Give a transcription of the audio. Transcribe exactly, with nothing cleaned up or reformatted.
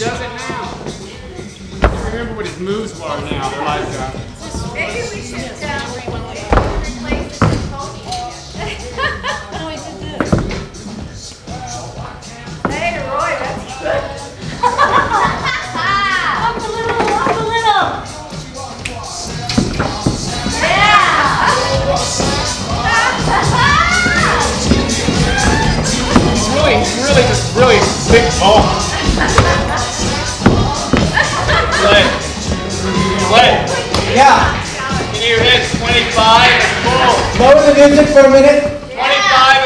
does it now. I remember what his moves are now. They're like, uh, maybe we should um, replace the Tony. No, I did this. Hey, Roy, that's good. Up a little, up a little. Yeah. It's really, it's really just really big ball. Yeah. Can you hit twenty-five? Lower the music for a minute. twenty-five.